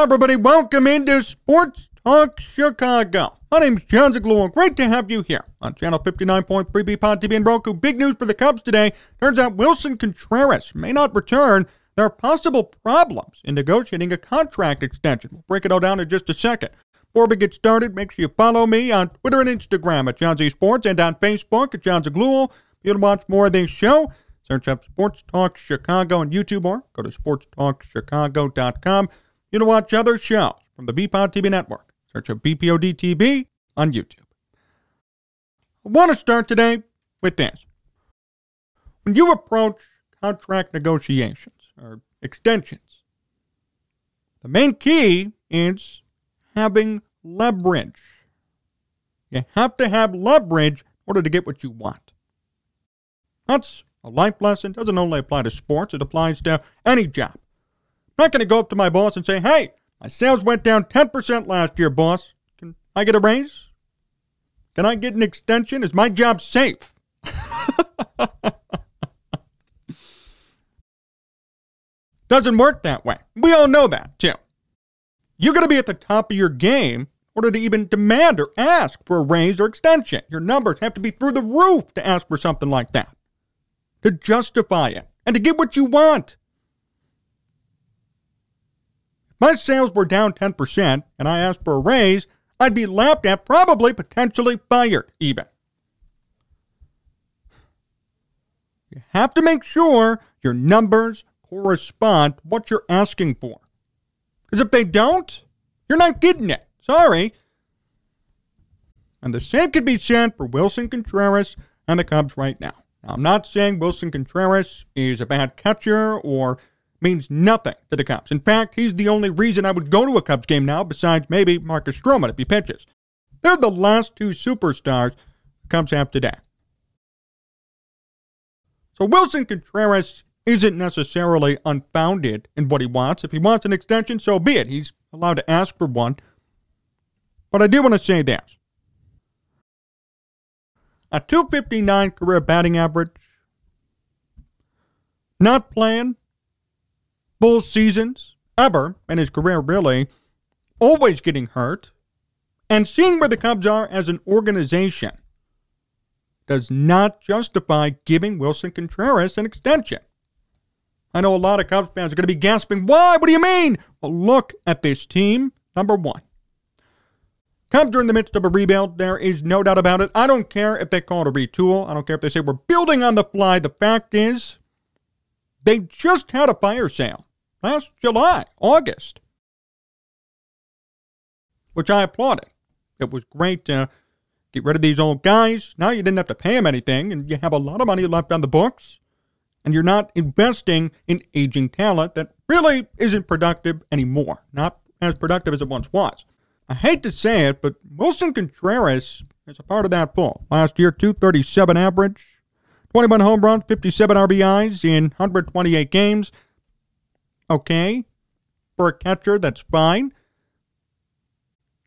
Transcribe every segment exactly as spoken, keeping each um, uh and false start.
Hi, everybody. Welcome into Sports Talk Chicago. My name is John Zagluel. Great to have you here on Channel fifty-nine point three B, V P O D T V, and Roku. Big news for the Cubs today. Turns out Willson Contreras may not return. There are possible problems in negotiating a contract extension. We'll break it all down in just a second. Before we get started, make sure you follow me on Twitter and Instagram at John Z Sports and on Facebook at John Zagluel. If you want to watch more of this show, search up Sports Talk Chicago on YouTube or go to sports talk chicago dot com. You can watch other shows from the V P O D T V network. Search up V P O D T V on YouTube. I want to start today with this. When you approach contract negotiations or extensions, the main key is having leverage. You have to have leverage in order to get what you want. That's a life lesson. It doesn't only apply to sports. It applies to any job. I'm not going to go up to my boss and say, hey, my sales went down ten percent last year, boss. Can I get a raise? Can I get an extension? Is my job safe? Doesn't work that way. We all know that, too. You're going to be at the top of your game in order to even demand or ask for a raise or extension. Your numbers have to be through the roof to ask for something like that, to justify it, and to get what you want. My sales were down ten percent, and I asked for a raise, I'd be laughed at, probably potentially fired even. You have to make sure your numbers correspond to what you're asking for. Because if they don't, you're not getting it. Sorry. And the same could be said for Willson Contreras and the Cubs right now. Now, I'm not saying Willson Contreras is a bad catcher or means nothing to the Cubs. In fact, he's the only reason I would go to a Cubs game now, besides maybe Marcus Stroman if he pitches. They're the last two superstars the Cubs have today. So Willson Contreras isn't necessarily unfounded in what he wants. If he wants an extension, so be it. He's allowed to ask for one. But I do want to say this. A two fifty-nine career batting average, not playing full seasons ever in his career, really, always getting hurt, and seeing where the Cubs are as an organization does not justify giving Willson Contreras an extension. I know a lot of Cubs fans are going to be gasping, why? What do you mean? Well, look at this team, number one. Cubs are in the midst of a rebuild. There is no doubt about it. I don't care if they call it a retool. I don't care if they say we're building on the fly. The fact is, they just had a fire sale last July, August, which I applauded. It was great to get rid of these old guys. Now you didn't have to pay them anything, and you have a lot of money left on the books, and you're not investing in aging talent that really isn't productive anymore, not as productive as it once was. I hate to say it, but Willson Contreras is a part of that pool. Last year, two thirty-seven average, twenty-one home runs, fifty-seven R B Is in one hundred twenty-eight games. Okay, for a catcher, that's fine.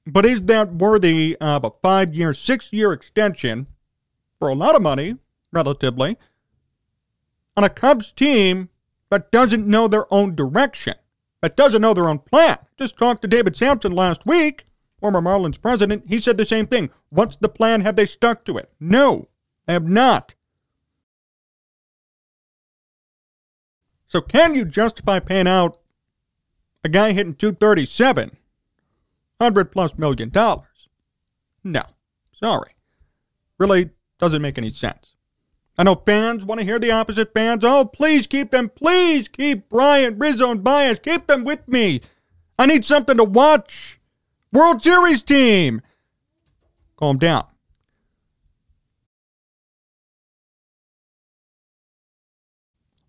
But is that worthy of a five-year, six-year extension for a lot of money, relatively, on a Cubs team that doesn't know their own direction, that doesn't know their own plan? Just talked to David Samson last week, former Marlins president. He said the same thing. What's the plan? Have they stuck to it? No, they have not. So can you justify paying out a guy hitting two thirty-seven, one hundred plus million dollars? No, sorry. Really doesn't make any sense. I know fans want to hear the opposite fans. Oh, please keep them. Please keep Bryant, Rizzo, and Baez. Keep them with me. I need something to watch. World Series team. Calm down.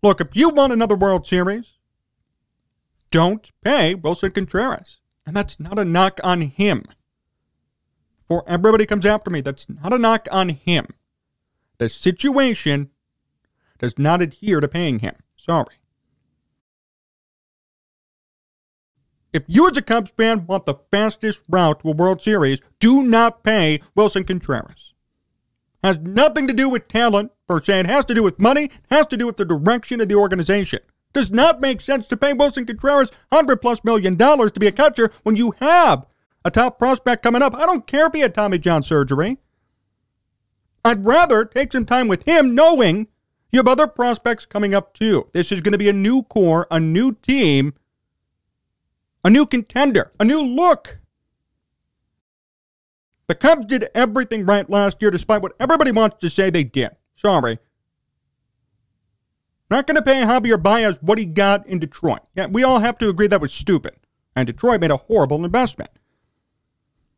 Look, if you want another World Series, don't pay Willson Contreras. And that's not a knock on him. Before everybody comes after me, that's not a knock on him. The situation does not adhere to paying him. Sorry. If you as a Cubs fan want the fastest route to a World Series, do not pay Willson Contreras. Has nothing to do with talent per se. It has to do with money. It has to do with the direction of the organization. does not make sense to pay Willson Contreras one hundred plus million dollars to be a catcher when you have a top prospect coming up. I don't care if he had Tommy John surgery. I'd rather take some time with him knowing you have other prospects coming up too. This is going to be a new core, a new team, a new contender, a new look. The Cubs did everything right last year, despite what everybody wants to say they did. Sorry. Not going to pay Javier Baez what he got in Detroit. Yeah, we all have to agree that was stupid. And Detroit made a horrible investment.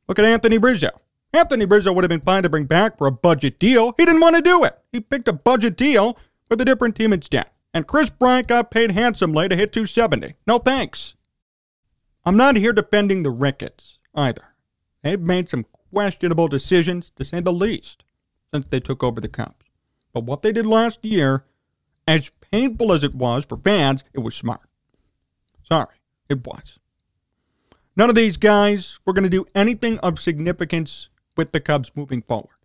Look at Anthony Rizzo. Anthony Rizzo would have been fine to bring back for a budget deal. He didn't want to do it. He picked a budget deal with a different team instead. And Chris Bryant got paid handsomely to hit two seventy. No thanks. I'm not here defending the Ricketts either. They've made some questionable decisions, to say the least, since they took over the Cubs. But what they did last year, as painful as it was for fans, it was smart. Sorry, it was. None of these guys were going to do anything of significance with the Cubs moving forward.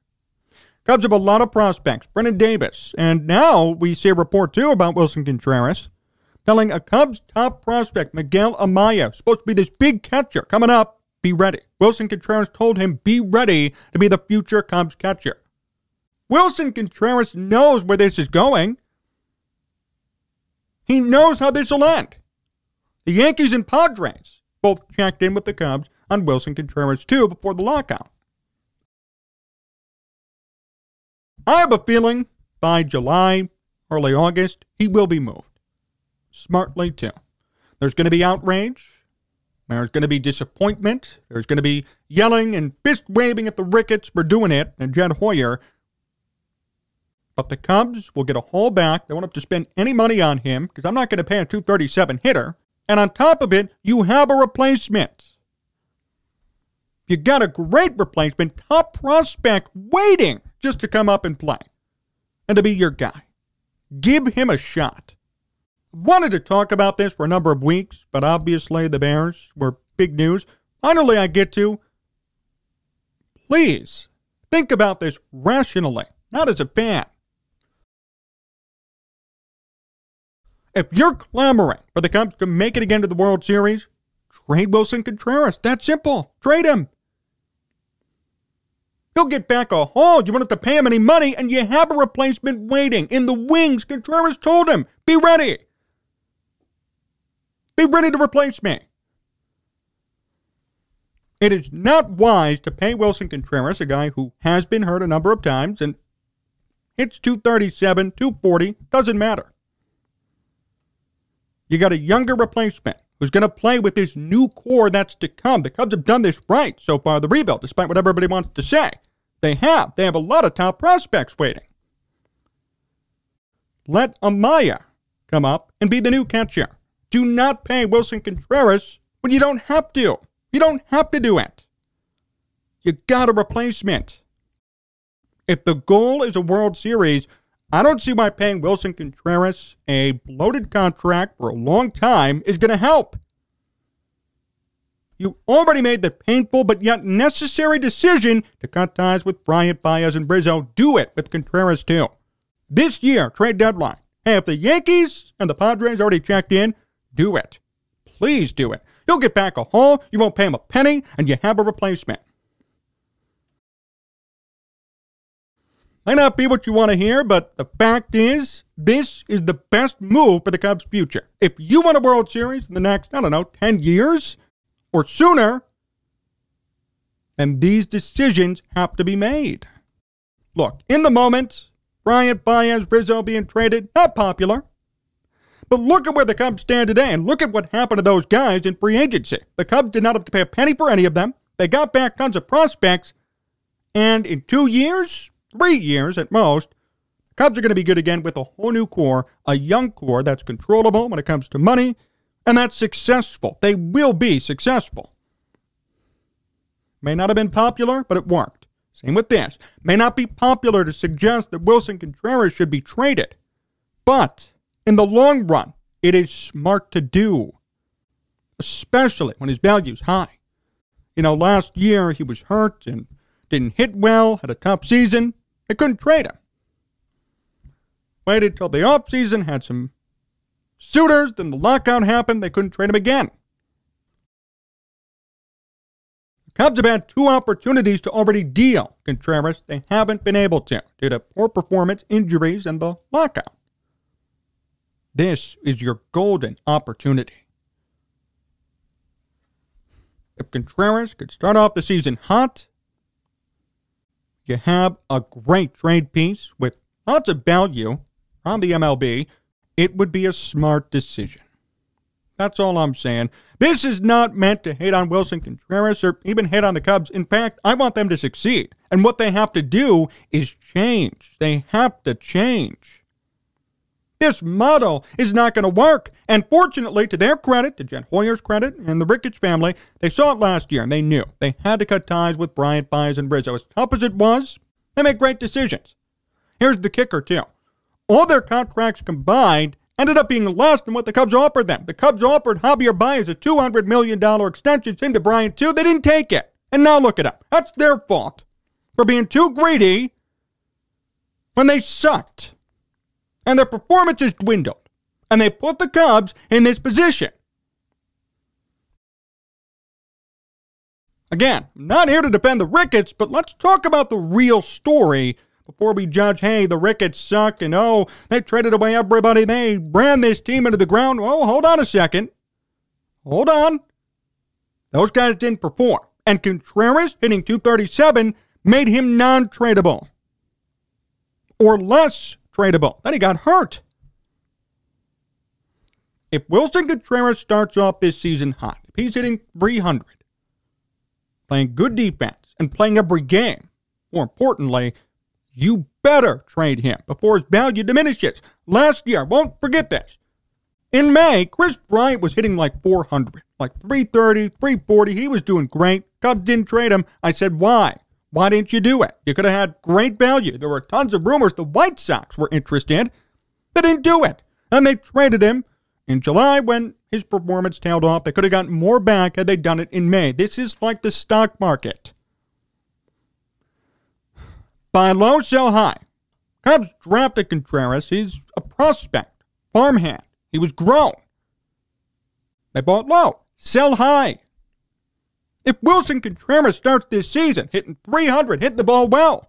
Cubs have a lot of prospects. Brennan Davis. And now we see a report, too, about Willson Contreras telling a Cubs top prospect, Miguel Amaya, supposed to be this big catcher coming up, be ready. Willson Contreras told him, be ready to be the future Cubs catcher. Willson Contreras knows where this is going. He knows how this will end. The Yankees and Padres both checked in with the Cubs on Willson Contreras too before the lockout. I have a feeling by July, early August, he will be moved. Smartly too. There's going to be outrage. There's going to be disappointment. There's going to be yelling and fist-waving at the Ricketts for doing it and Jed Hoyer. But the Cubs will get a haul back. They won't have to spend any money on him because I'm not going to pay a two thirty-seven hitter. And on top of it, you have a replacement. You got a great replacement, top prospect waiting just to come up and play and to be your guy. Give him a shot. Wanted to talk about this for a number of weeks, but obviously the Bears were big news. Finally, I get to, please think about this rationally, not as a fan. If you're clamoring for the Cubs to make it again to the World Series, trade Willson Contreras. That's simple. Trade him. He'll get back a haul. You won't have to pay him any money, and you have a replacement waiting in the wings. Contreras told him, be ready. Be ready to replace me. It is not wise to pay Willson Contreras, a guy who has been hurt a number of times, and hits two thirty-seven, two forty, doesn't matter. You got a younger replacement who's going to play with this new core that's to come. The Cubs have done this right so far, the rebuild, despite what everybody wants to say. They have. They have a lot of top prospects waiting. Let Amaya come up and be the new catcher. Do not pay Willson Contreras when you don't have to. You don't have to do it. You got a replacement. If the goal is a World Series, I don't see why paying Willson Contreras a bloated contract for a long time is going to help. You already made the painful but yet necessary decision to cut ties with Bryant, Baez, and Rizzo. Do it with Contreras too. This year, trade deadline. Hey, if the Yankees and the Padres already checked in, do it. Please do it. You'll get back a haul, you won't pay him a penny, and you have a replacement. Might not be what you want to hear, but the fact is, this is the best move for the Cubs' future. If you win a World Series in the next, I don't know, ten years or sooner, then these decisions have to be made. Look, in the moment, Bryant, Baez, Rizzo being traded, not popular. But look at where the Cubs stand today, and look at what happened to those guys in free agency. The Cubs did not have to pay a penny for any of them. They got back tons of prospects, and in two years... Three years at most, the Cubs are going to be good again with a whole new core, a young core that's controllable when it comes to money, and that's successful. They will be successful. May not have been popular, but it worked. Same with this. May not be popular to suggest that Willson Contreras should be traded, but in the long run, it is smart to do, especially when his value's high. You know, last year he was hurt and didn't hit well, had a tough season. They couldn't trade him. Waited till the offseason, had some suitors. Then the lockout happened. They couldn't trade him again. The Cubs have had two opportunities to already deal Contreras. They haven't been able to due to poor performance, injuries, and the lockout. This is your golden opportunity. If Contreras could start off the season hot, you have a great trade piece with lots of value from the M L B. It would be a smart decision. That's all I'm saying. This is not meant to hate on Willson Contreras or even hate on the Cubs. In fact, I want them to succeed. And what they have to do is change. They have to change. This model is not going to work. And fortunately, to their credit, to Jed Hoyer's credit, and the Ricketts family, they saw it last year and they knew. They had to cut ties with Bryant, Baez, and Rizzo. As tough as it was, they made great decisions. Here's the kicker, too. All their contracts combined ended up being less than what the Cubs offered them. The Cubs offered Javier Baez a two hundred million dollars extension, into Bryant too. They didn't take it. And now look it up. That's their fault for being too greedy when they sucked. And their performance is dwindled. And they put the Cubs in this position. Again, I'm not here to defend the Ricketts, but let's talk about the real story before we judge, hey, the Ricketts suck, and oh, they traded away everybody, they ran this team into the ground. Oh, hold on a second. Hold on. Those guys didn't perform. And Contreras, hitting two thirty-seven, made him non-tradable. Or less tradable. Then he got hurt. If Willson Contreras starts off this season hot, if he's hitting three hundred, playing good defense, and playing every game, more importantly, you better trade him before his value diminishes. Last year, won't forget this. In May, Chris Bryant was hitting like four hundred, like three thirty, three forty. He was doing great. Cubs didn't trade him. I said, why? Why didn't you do it? You could have had great value. There were tons of rumors the White Sox were interested. They didn't do it. And they traded him in July when his performance tailed off. They could have gotten more back had they done it in May. This is like the stock market. Buy low, sell high. Cubs drafted Contreras. He's a prospect, farmhand. He was grown. They bought low, sell high. If Willson Contreras starts this season hitting three hundred, hitting the ball well,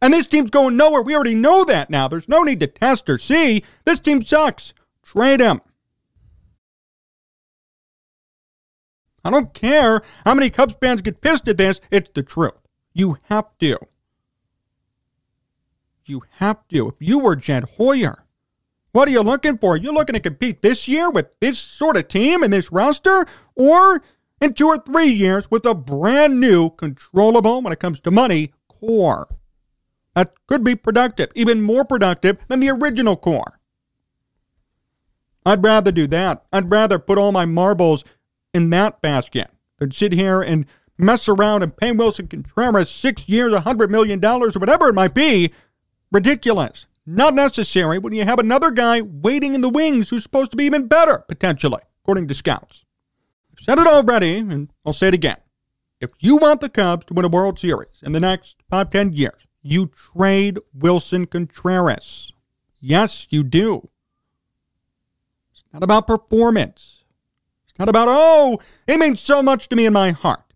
and this team's going nowhere, we already know that now. There's no need to test or see. This team sucks. Trade him. I don't care how many Cubs fans get pissed at this. It's the truth. You have to. You have to. If you were Jed Hoyer, what are you looking for? You're looking to compete this year with this sort of team and this roster, or in two or three years with a brand new, controllable, when it comes to money, core. That could be productive, even more productive than the original core. I'd rather do that. I'd rather put all my marbles in that basket than sit here and mess around and pay Willson Contreras six years, one hundred million dollars, or whatever it might be. Ridiculous. Not necessary when you have another guy waiting in the wings who's supposed to be even better, potentially, according to scouts. I've said it already, and I'll say it again. If you want the Cubs to win a World Series in the next five, ten years, you trade Willson Contreras. Yes, you do. It's not about performance. It's not about, oh, it means so much to me in my heart.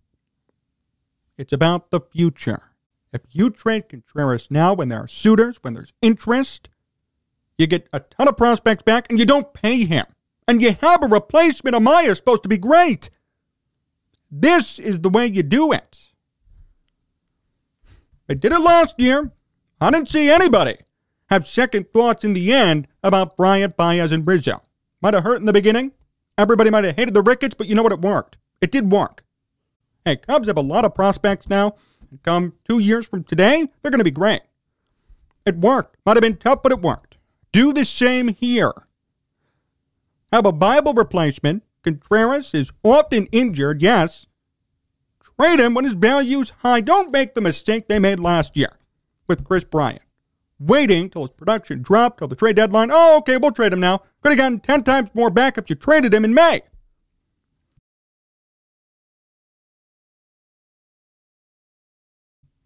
It's about the future. If you trade Contreras now when there are suitors, when there's interest, you get a ton of prospects back and you don't pay him. And you have a replacement. Amaya is supposed to be great. This is the way you do it. They did it last year. I didn't see anybody have second thoughts in the end about Bryant, Baez, and Rizzo. Might have hurt in the beginning. Everybody might have hated the Ricketts, but you know what? It worked. It did work. Hey, Cubs have a lot of prospects now. Come two years from today, they're going to be great. It worked. Might have been tough, but it worked. Do the same here. Have a viable replacement. Contreras is often injured, yes. Trade him when his value's high. Don't make the mistake they made last year with Chris Bryant. Waiting till his production dropped, till the trade deadline. Oh, okay, we'll trade him now. Could have gotten ten times more back if you traded him in May.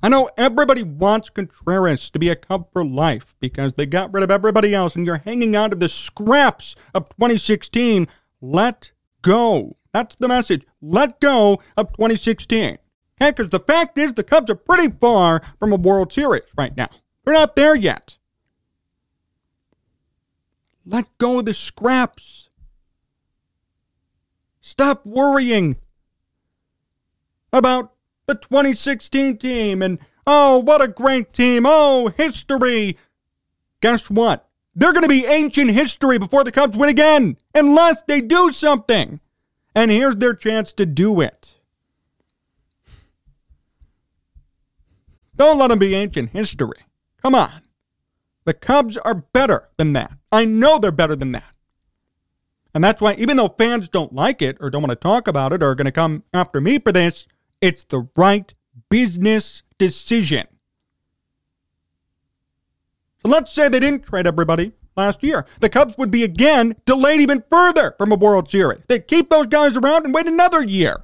I know everybody wants Contreras to be a Cub for life because they got rid of everybody else and you're hanging on to the scraps of twenty sixteen. Let go. That's the message. Let go of twenty sixteen. Okay, because the fact is the Cubs are pretty far from a World Series right now. They're not there yet. Let go of the scraps. Stop worrying about the twenty sixteen team and, oh, what a great team. Oh, history. Guess what? They're going to be ancient history before the Cubs win again, unless they do something. And here's their chance to do it. Don't let them be ancient history. Come on. The Cubs are better than that. I know they're better than that. And that's why, even though fans don't like it or don't want to talk about it or are going to come after me for this, it's the right business decision. So let's say they didn't trade everybody last year. The Cubs would be again delayed even further from a World Series. They keep those guys around and wait another year.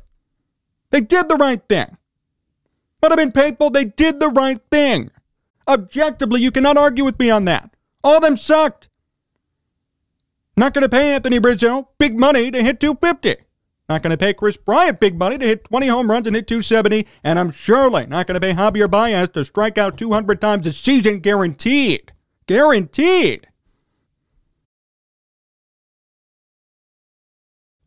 They did the right thing. But I've been painful. They did the right thing. Objectively, you cannot argue with me on that. All of them sucked. Not going to pay Anthony Rizzo big money to hit two fifty. Not going to pay Chris Bryant big money to hit twenty home runs and hit two seventy, and I'm surely not going to pay Javier Baez to strike out two hundred times a season, guaranteed. Guaranteed.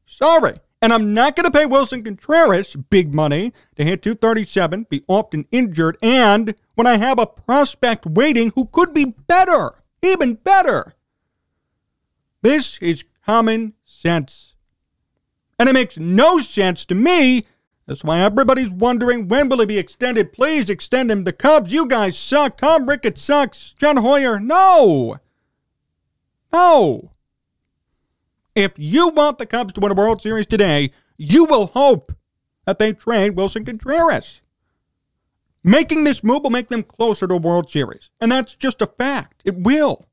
Sorry. And I'm not going to pay Willson Contreras big money to hit two thirty-seven, be often injured, and when I have a prospect waiting who could be better, even better. This is common sense. And it makes no sense to me. That's why everybody's wondering, when will he be extended? Please extend him. The Cubs, you guys suck. Tom Ricketts sucks. Jed Hoyer, no. No. If you want the Cubs to win a World Series today, you will hope that they trade Willson Contreras. Making this move will make them closer to a World Series. And that's just a fact. It will.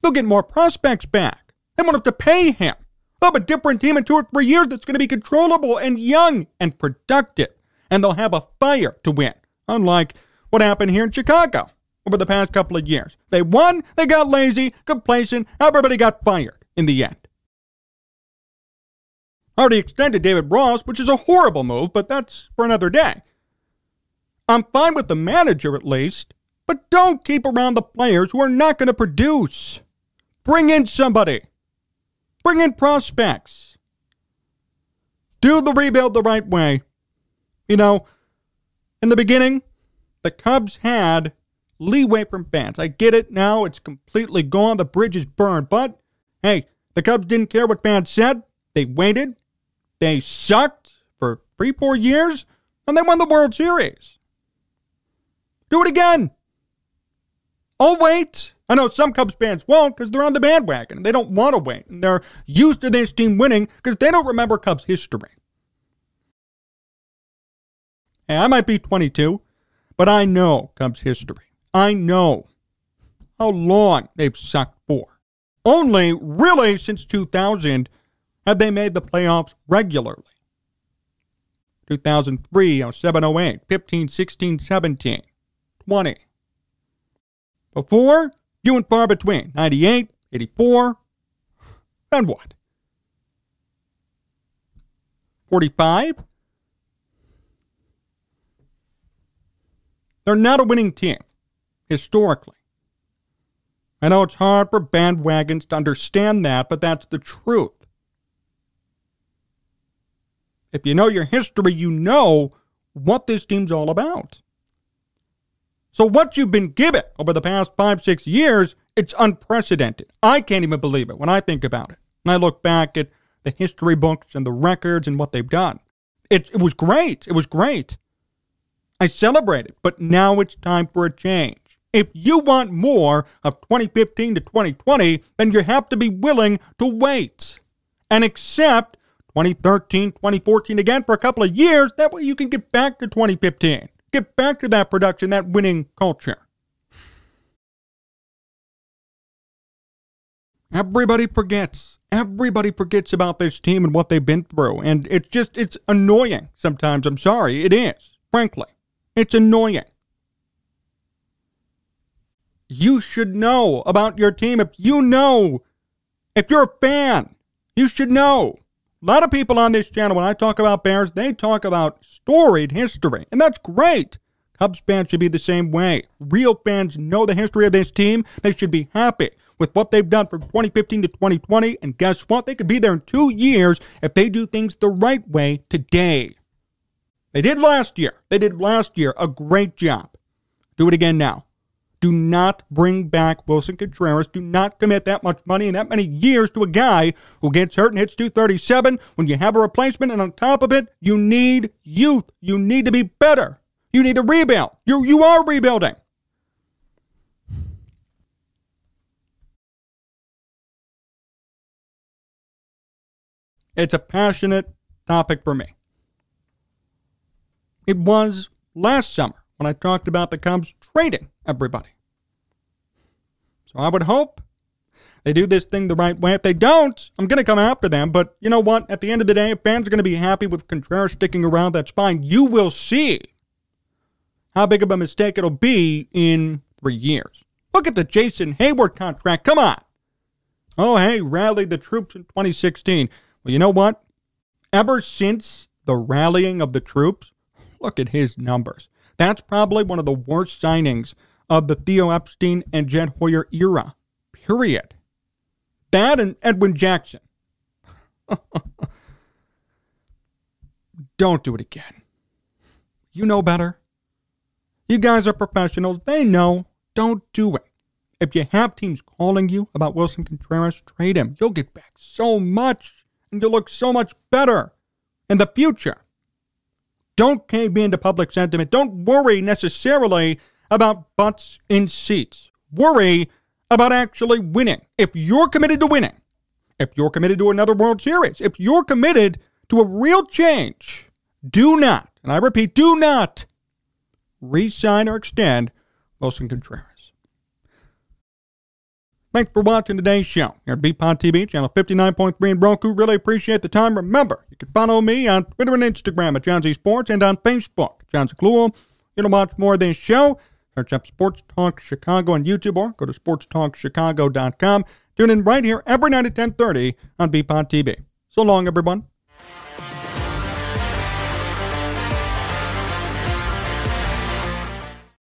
They'll get more prospects back. They won't have to pay him. They'll have a different team in two or three years that's going to be controllable and young and productive. And they'll have a fire to win, unlike what happened here in Chicago over the past couple of years. They won, they got lazy, complacent, everybody got fired in the end. Already extended David Ross, which is a horrible move, but that's for another day. I'm fine with the manager at least, but don't keep around the players who are not going to produce. Bring in somebody. Bring in prospects. Do the rebuild the right way. You know, in the beginning, the Cubs had leeway from fans. I get it now. It's completely gone. The bridge is burned. But, hey, the Cubs didn't care what fans said. They waited. They sucked for three, four years. And they won the World Series. Do it again. I'll wait. I know some Cubs fans won't because they're on the bandwagon. They don't want to wait. And they're used to this team winning because they don't remember Cubs history. And I might be twenty-two, but I know Cubs history. I know how long they've sucked for. Only really since two thousand have they made the playoffs regularly. two thousand three, oh seven, oh eight, fifteen, sixteen, seventeen, twenty. Before, few and far between. ninety-eight, eighty-four, then what? forty-five? They're not a winning team, historically. I know it's hard for bandwagons to understand that, but that's the truth. If you know your history, you know what this team's all about. So what you've been given over the past five, six years, it's unprecedented. I can't even believe it when I think about it. When I look back at the history books and the records and what they've done. It, it was great. It was great. I celebrated, but now it's time for a change. If you want more of twenty fifteen to twenty twenty, then you have to be willing to wait and accept twenty thirteen, twenty fourteen again for a couple of years. That way you can get back to twenty fifteen. Get back to that production, that winning culture. Everybody forgets. Everybody forgets about this team and what they've been through. And it's just, it's annoying sometimes. I'm sorry. It is, frankly. It's annoying. you should know about your team. If you know, if you're a fan, you should know. A lot of people on this channel, when I talk about Bears, they talk about storied history, and that's great. Cubs fans should be the same way. Real fans know the history of this team. They should be happy with what they've done from twenty fifteen to twenty twenty, and guess what? They could be there in two years if they do things the right way today. They did last year. They did last year a great job. Do it again now. Do not bring back Willson Contreras. Do not commit that much money and that many years to a guy who gets hurt and hits two thirty-seven when you have a replacement. And on top of it, you need youth. You need to be better. You need to rebuild. You, you are rebuilding. It's a passionate topic for me. It was last summer when I talked about the Cubs trading everybody. So I would hope they do this thing the right way. If they don't, I'm going to come after them. But you know what? At the end of the day, if fans are going to be happy with Contreras sticking around, that's fine. You will see how big of a mistake it'll be in three years. Look at the Jason Hayward contract. Come on. Oh, hey, rally the troops in twenty sixteen. Well, you know what? Ever since the rallying of the troops, look at his numbers. That's probably one of the worst signings of the Theo Epstein and Jed Hoyer era, period. That and Edwin Jackson. Don't do it again. You know better. You guys are professionals. They know. Don't do it. If you have teams calling you about Willson Contreras, trade him. You'll get back so much, and you'll look so much better in the future. Don't cave into public sentiment. Don't worry necessarily about butts in seats. Worry about actually winning. If you're committed to winning, if you're committed to another World Series, if you're committed to a real change, do not, and I repeat, do not re-sign or extend Willson Contreras. Thanks for watching today's show here at V P O D T V, Channel fifty-nine point three and Roku. Really appreciate the time. Remember, you can follow me on Twitter and Instagram at John Z Sports and on Facebook, John Zagluel. You can watch more of this show. Search up Sports Talk Chicago on YouTube or go to sports talk chicago dot com. Tune in right here every night at ten thirty on V P O D T V. So long, everyone.